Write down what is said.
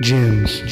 Gems.